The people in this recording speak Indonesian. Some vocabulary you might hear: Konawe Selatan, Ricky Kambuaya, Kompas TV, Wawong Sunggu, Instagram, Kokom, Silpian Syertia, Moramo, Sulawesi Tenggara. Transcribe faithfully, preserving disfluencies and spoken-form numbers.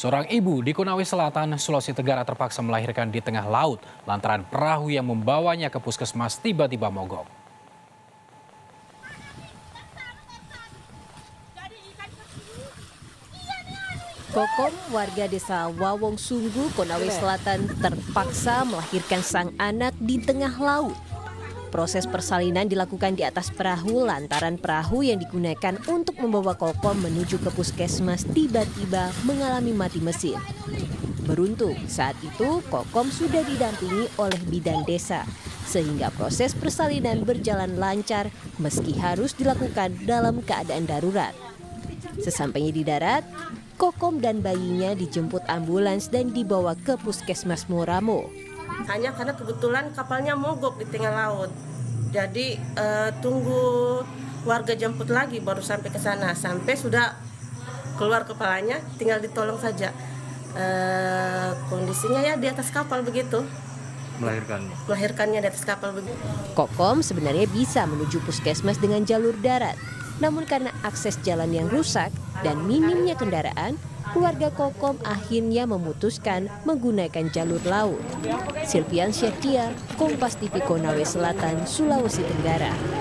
Seorang ibu di Konawe Selatan, Sulawesi Tenggara terpaksa melahirkan di tengah laut lantaran perahu yang membawanya ke puskesmas tiba-tiba mogok. Kokom, warga desa Wawong Sunggu, Konawe Selatan terpaksa melahirkan sang anak di tengah laut. Proses persalinan dilakukan di atas perahu lantaran perahu yang digunakan untuk membawa Kokom menuju ke puskesmas tiba-tiba mengalami mati mesin. Beruntung, saat itu Kokom sudah didampingi oleh bidan desa, sehingga proses persalinan berjalan lancar meski harus dilakukan dalam keadaan darurat. Sesampainya di darat, Kokom dan bayinya dijemput ambulans dan dibawa ke puskesmas Moramo. Hanya karena kebetulan kapalnya mogok di tengah laut, jadi e, tunggu warga jemput lagi baru sampai ke sana. Sampai sudah keluar kepalanya, tinggal ditolong saja. E, kondisinya ya di atas kapal begitu. Melahirkannya. Melahirkannya di atas kapal begitu. Kokom sebenarnya bisa menuju puskesmas dengan jalur darat, namun karena akses jalan yang rusak dan minimnya kendaraan, keluarga Kokom akhirnya memutuskan menggunakan jalur laut. Silpian Syertia, Kompas T V Konawe Selatan, Sulawesi Tenggara.